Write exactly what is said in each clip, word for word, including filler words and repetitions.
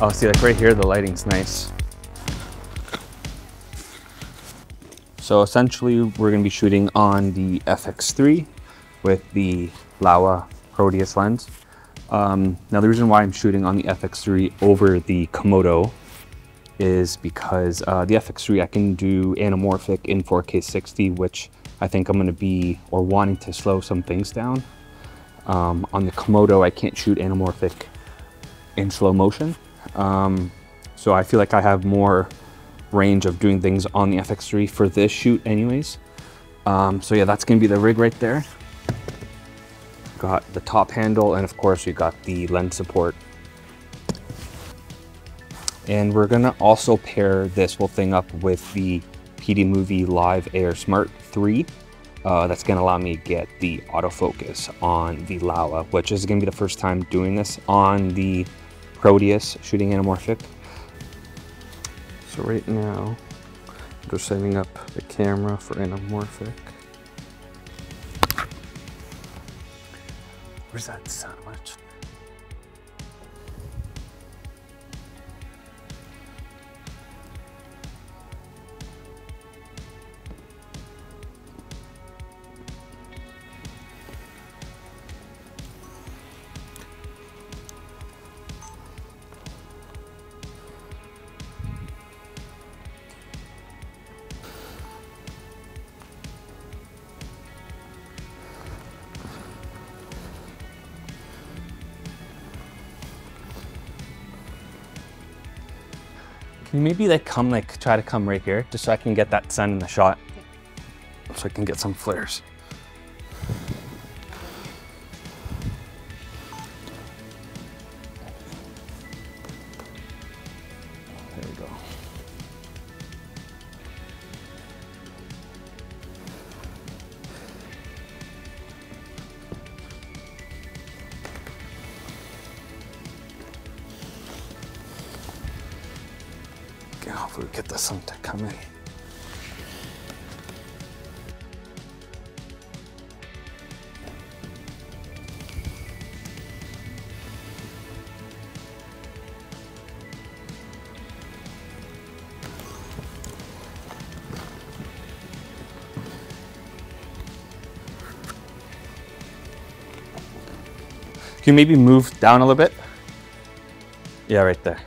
Oh, see, like right here, the lighting's nice. So essentially, we're going to be shooting on the F X three with the Laowa Proteus lens. Um, now, the reason why I'm shooting on the F X three over the Komodo is because uh, the F X three, I can do anamorphic in four K sixty, which I think I'm going to be, or wanting to slow some things down. Um, on the Komodo, I can't shoot anamorphic in slow motion. Um, so I feel like I have more range of doing things on the F X three for this shoot anyways. Um, so yeah, that's going to be the rig right there. Got the top handle, and of course we got the lens support. And we're going to also pair this whole thing up with the P D Movie Live Air Smart three. Uh, that's going to allow me to get the autofocus on the Laowa, which is going to be the first time doing this on the Proteus shooting anamorphic. So right now, I'm just setting up the camera for anamorphic. Where's that sandwich? Can you maybe like come, like try to come right here, just so I can get that sun in the shot, so I can get some flares. There we go. Hopefully we get the sun to come in. Can you maybe move down a little bit? Yeah, right there.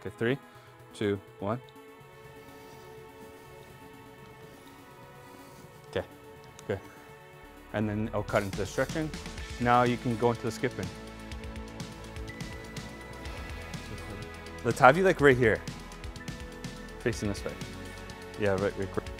Okay, three, two, one. Okay, good. And then I'll cut into the stretching. Now you can go into the skipping. Let's have you like right here, facing this way. Yeah, right, right.